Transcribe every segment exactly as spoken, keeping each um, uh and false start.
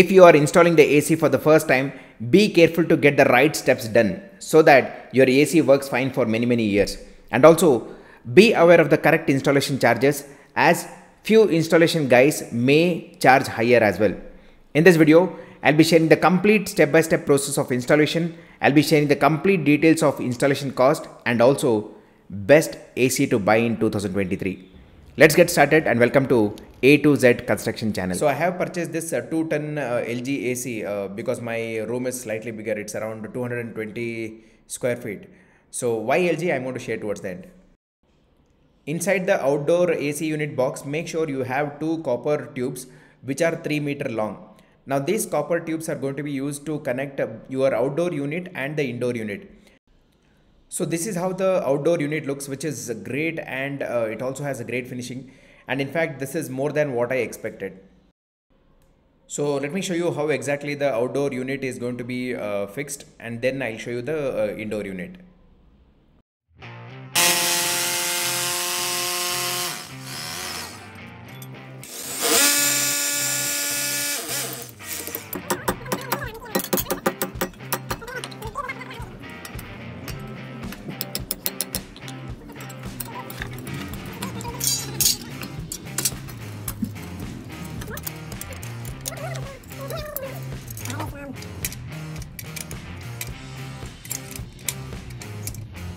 If you are installing the A C for the first time, be careful to get the right steps done so that your A C works fine for many many years. And also be aware of the correct installation charges, as few installation guys may charge higher as well. In this video, I'll be sharing the complete step-by-step process of installation. I'll be sharing the complete details of installation cost and also best A C to buy in two thousand twenty-three. Let's get started and welcome to A to Z Construction Channel. So I have purchased this uh, two ton uh, L G A C uh, because my room is slightly bigger. It's around two hundred twenty square feet. So why L G? I'm going to share towards the end. Inside the outdoor A C unit box, make sure you have two copper tubes which are three meter long. Now these copper tubes are going to be used to connect your outdoor unit and the indoor unit. So this is how the outdoor unit looks, which is great, and uh, it also has a great finishing. And in fact, this is more than what I expected. So let me show you how exactly the outdoor unit is going to be uh, fixed, and then I'll show you the uh, indoor unit.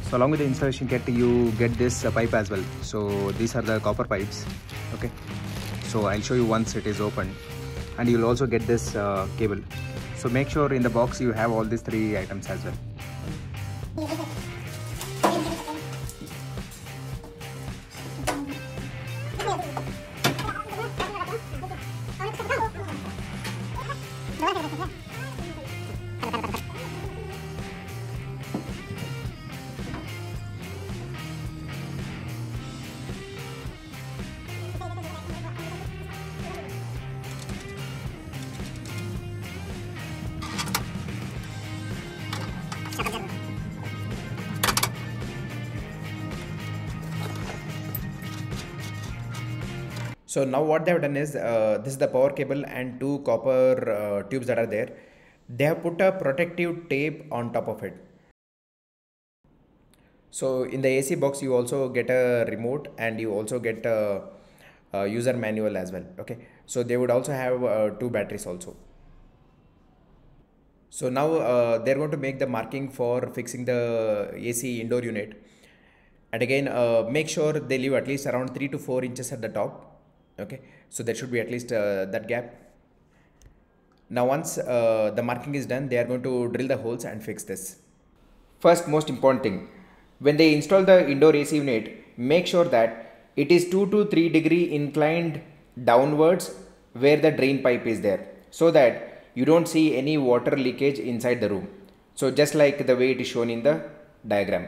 So along with the installation kit, you get this uh, pipe as well. So these are the copper pipes. Okay. So I'll show you once it is opened, and you'll also get this uh, cable. So make sure in the box you have all these three items as well. So now what they have done is, uh, this is the power cable and two copper uh, tubes that are there. They have put a protective tape on top of it. So in the A C box, you also get a remote and you also get a, a user manual as well. Okay. So they would also have uh, two batteries also. So now uh, they're going to make the marking for fixing the A C indoor unit. And again, uh, make sure they leave at least around three to four inches at the top. Okay, so there should be at least uh, that gap. Now once uh, the marking is done, they are going to drill the holes and fix this. First most important thing, when they install the indoor A C unit, make sure that it is two to three degree inclined downwards where the drain pipe is there, so that you don't see any water leakage inside the room. So just like the way it is shown in the diagram.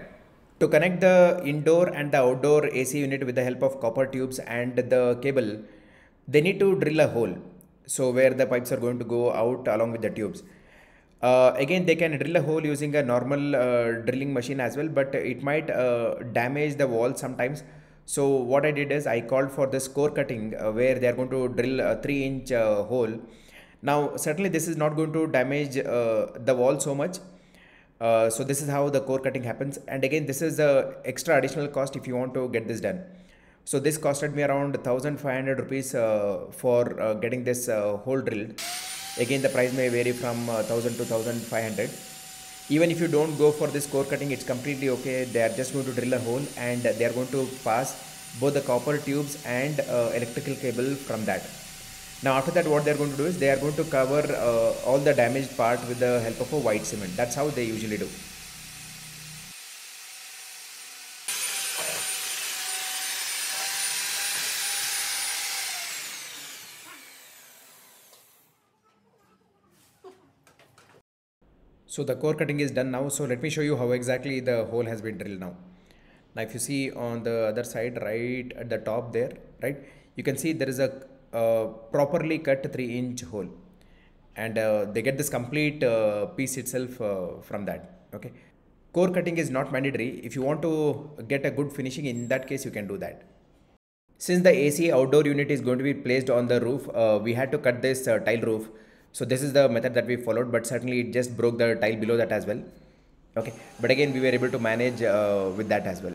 To connect the indoor and the outdoor A C unit with the help of copper tubes and the cable, they need to drill a hole. So where the pipes are going to go out along with the tubes. Uh, again, they can drill a hole using a normal uh, drilling machine as well, but it might uh, damage the wall sometimes. So what I did is I called for this core cutting uh, where they are going to drill a three inch uh, hole. Now, certainly this is not going to damage uh, the wall so much. Uh, so this is how the core cutting happens, and again this is the extra additional cost if you want to get this done. So this costed me around fifteen hundred rupees uh, for uh, getting this uh, hole drilled. Again, the price may vary from uh, one thousand to fifteen hundred. Even if you don't go for this core cutting, it's completely okay. They are just going to drill a hole and they are going to pass both the copper tubes and uh, electrical cable from that. Now after that, what they are going to do is they are going to cover uh, all the damaged part with the help of a white cement. That's how they usually do. So the core cutting is done now. So let me show you how exactly the hole has been drilled now. Now if you see on the other side, right at the top there, right, you can see there is a Uh, properly cut three inch hole, and uh, they get this complete uh, piece itself uh, from that. Okay, core cutting is not mandatory. If you want to get a good finishing, in that case you can do that. Since the A C outdoor unit is going to be placed on the roof, uh, we had to cut this uh, tile roof. So this is the method that we followed, but certainly it just broke the tile below that as well. Okay, but again we were able to manage uh, with that as well.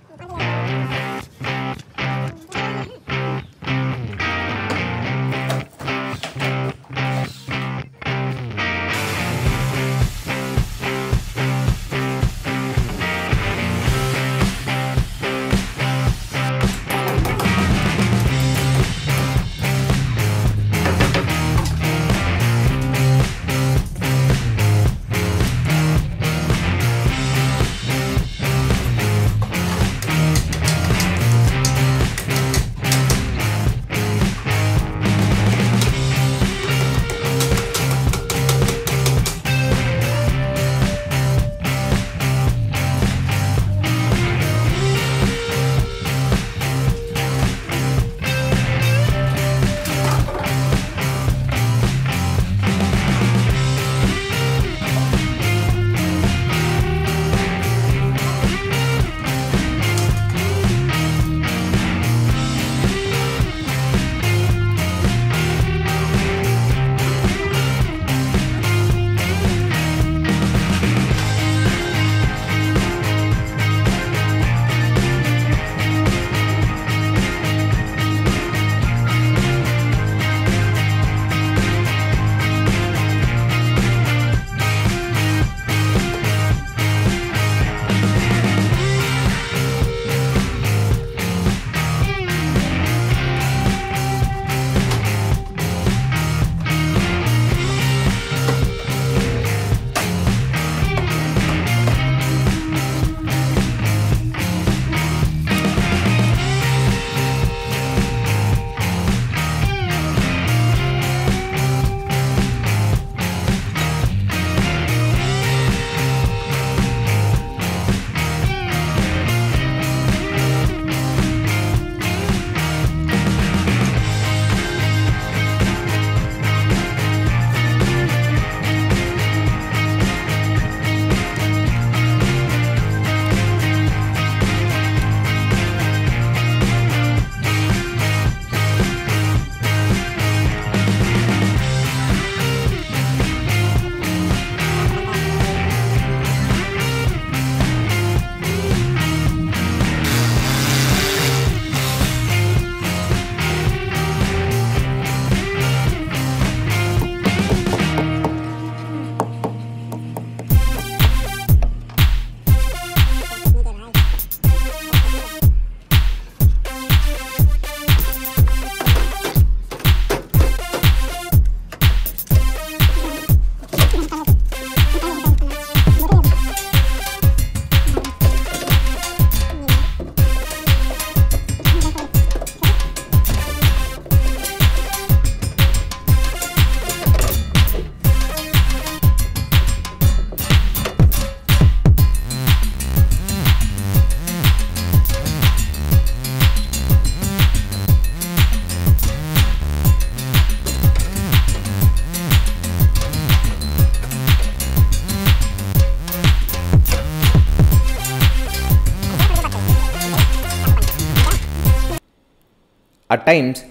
At times,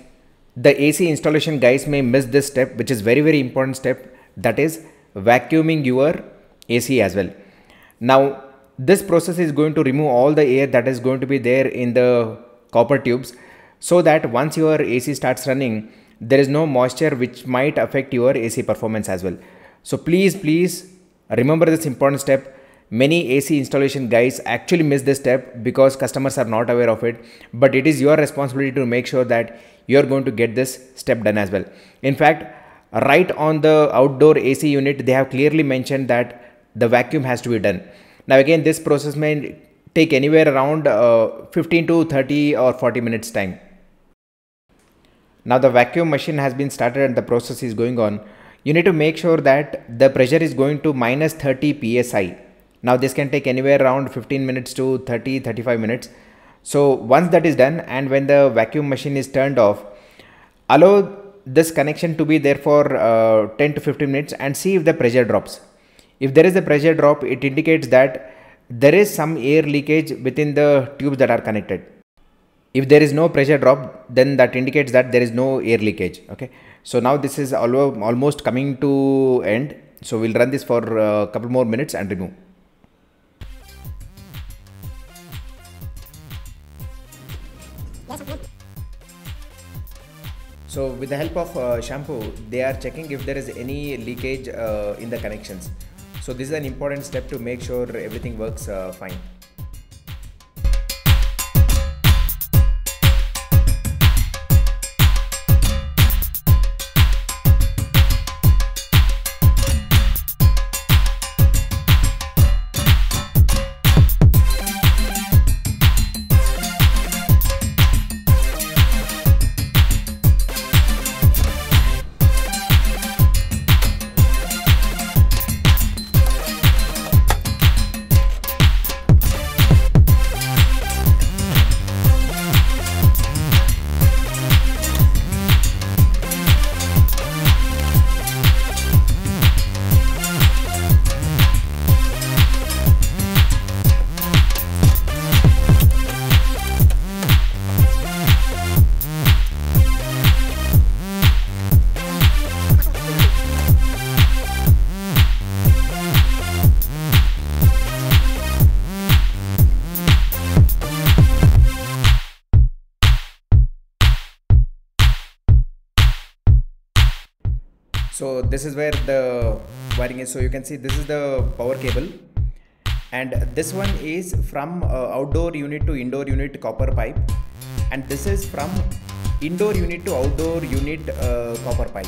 the A C installation guys may miss this step, which is very very important step, that is vacuuming your A C as well. Now, this process is going to remove all the air that is going to be there in the copper tubes, so that once your A C starts running, there is no moisture which might affect your A C performance as well. So please, please remember this important step. Many A C installation guys actually miss this step because customers are not aware of it, but it is your responsibility to make sure that you're going to get this step done as well. In fact, right on the outdoor A C unit, they have clearly mentioned that the vacuum has to be done. Now again, this process may take anywhere around uh, fifteen to thirty or forty minutes time. Now the vacuum machine has been started and the process is going on. You need to make sure that the pressure is going to minus thirty P S I. Now this can take anywhere around fifteen minutes to thirty, thirty-five minutes. So once that is done and when the vacuum machine is turned off, allow this connection to be there for uh, ten to fifteen minutes and see if the pressure drops. If there is a pressure drop, it indicates that there is some air leakage within the tubes that are connected. If there is no pressure drop, then that indicates that there is no air leakage. Okay. So now this is almost coming to end. So we'll run this for a couple more minutes and remove. So with the help of uh, shampoo, they are checking if there is any leakage uh, in the connections. So this is an important step to make sure everything works uh, fine. So this is where the wiring is. So you can see this is the power cable, and this one is from uh, outdoor unit to indoor unit copper pipe, and this is from indoor unit to outdoor unit uh, copper pipe.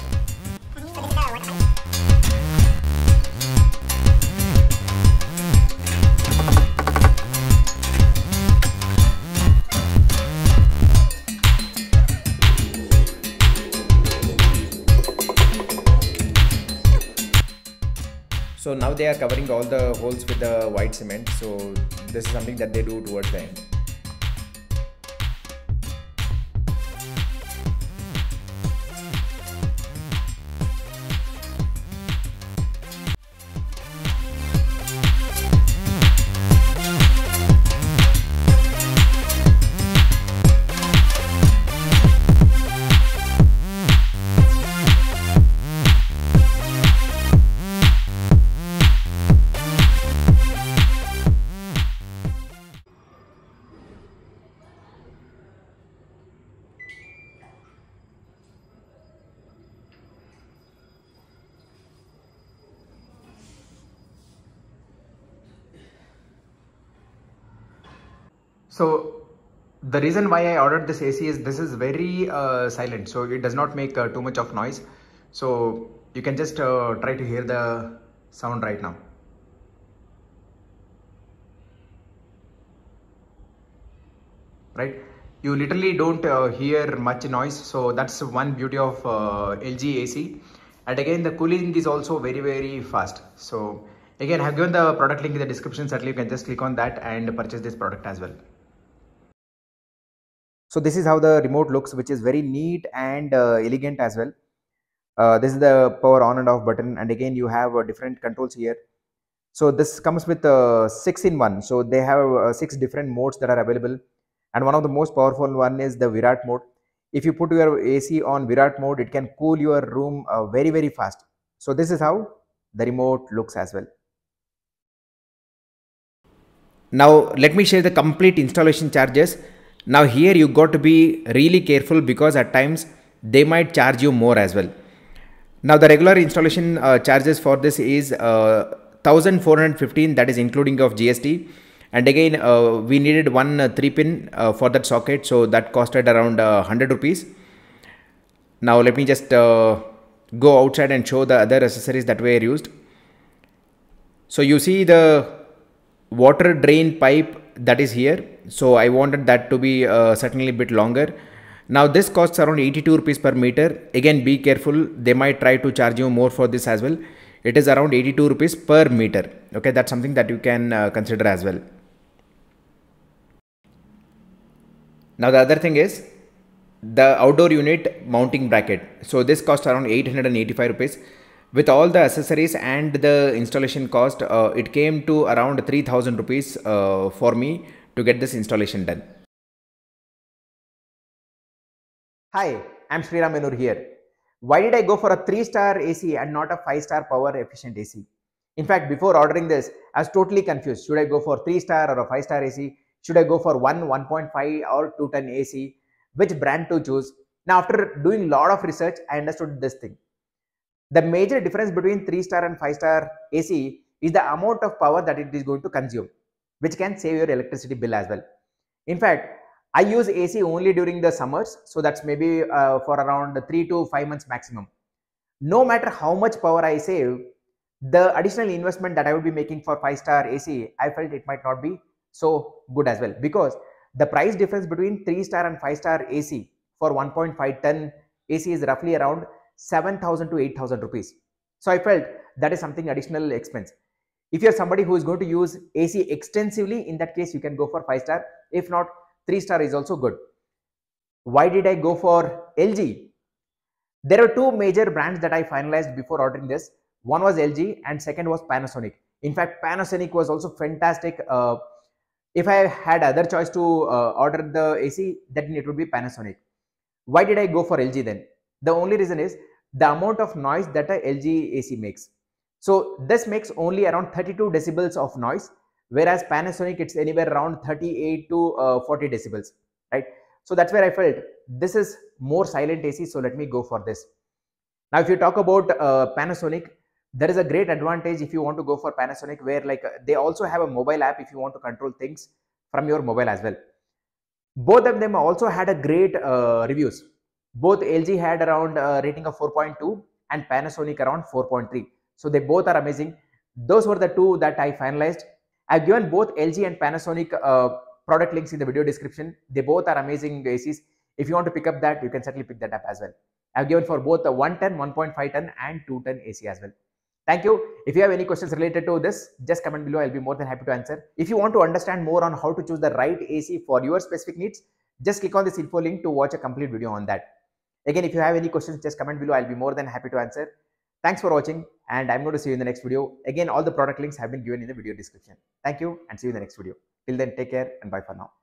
So now they are covering all the holes with the white cement. So this is something that they do towards the end. So the reason why I ordered this A C is this is very uh, silent, so it does not make uh, too much of noise. So you can just uh, try to hear the sound right now. Right? You literally don't uh, hear much noise. So that's one beauty of uh, L G A C. And again, the cooling is also very, very fast. So again, I have given the product link in the description. Certainly you can just click on that and purchase this product as well. So this is how the remote looks, which is very neat and uh, elegant as well. Uh, this is the power on and off button, and again you have uh, different controls here. So this comes with uh, six in one. So they have uh, six different modes that are available, and one of the most powerful one is the Virat mode. If you put your A C on Virat mode, it can cool your room uh, very very fast. So this is how the remote looks as well. Now let me share the complete installation charges. Now here you got to be really careful because at times they might charge you more as well. Now the regular installation uh, charges for this is uh, one thousand four hundred fifteen, that is including of G S T, and again uh, we needed one uh, three pin uh, for that socket, so that costed around uh, one hundred rupees. Now let me just uh, go outside and show the other accessories that were used. So you see the water drain pipe that is here, so I wanted that to be uh, certainly a bit longer. Now this costs around eighty-two rupees per meter. Again, be careful, they might try to charge you more for this as well. It is around eighty-two rupees per meter. Okay, that's something that you can uh, consider as well. Now the other thing is the outdoor unit mounting bracket. So this cost around eight hundred eighty-five rupees. With all the accessories and the installation cost, uh, it came to around three thousand rupees uh, for me to get this installation done. Hi, I'm Sriram Benur here. Why did I go for a three star A C and not a five star power efficient A C? In fact, before ordering this, I was totally confused. Should I go for three star or a five star A C? Should I go for one, one point five or two ten A C? Which brand to choose? Now, after doing a lot of research, I understood this thing. The major difference between three star and five star A C is the amount of power that it is going to consume, which can save your electricity bill as well. In fact, I use A C only during the summers, so that's maybe uh, for around three to five months maximum. No matter how much power I save, the additional investment that I would be making for five star A C, I felt it might not be so good as well, because the price difference between three star and five star A C for one point five ten A C is roughly around seven thousand to eight thousand rupees. So I felt that is something additional expense. If you are somebody who is going to use A C extensively, in that case you can go for five star. If not, three star is also good. Why did I go for L G? There are two major brands that I finalized before ordering this. One was L G and second was Panasonic. In fact, Panasonic was also fantastic. Uh, if I had other choice to uh, order the A C, then it would be Panasonic. Why did I go for L G then? The only reason is the amount of noise that a L G A C makes. So this makes only around thirty-two decibels of noise, whereas Panasonic, it's anywhere around thirty-eight to forty decibels, right? So that's where I felt this is more silent A C, so let me go for this. Now, if you talk about uh, Panasonic, there is a great advantage if you want to go for Panasonic, where like uh, they also have a mobile app if you want to control things from your mobile as well. Both of them also had a great uh, reviews. Both L G had around a rating of four point two and Panasonic around four point three. So they both are amazing. Those were the two that I finalized. I've given both L G and Panasonic uh, product links in the video description. They both are amazing A Cs. If you want to pick up that, you can certainly pick that up as well. I've given for both the one ten, one point five ten and two ten A C as well. Thank you. If you have any questions related to this, just comment below. I'll be more than happy to answer. If you want to understand more on how to choose the right A C for your specific needs, just click on this info link to watch a complete video on that. Again, if you have any questions, just comment below. I'll be more than happy to answer. Thanks for watching, and I'm going to see you in the next video. Again, all the product links have been given in the video description. Thank you and see you in the next video. Till then, take care and bye for now.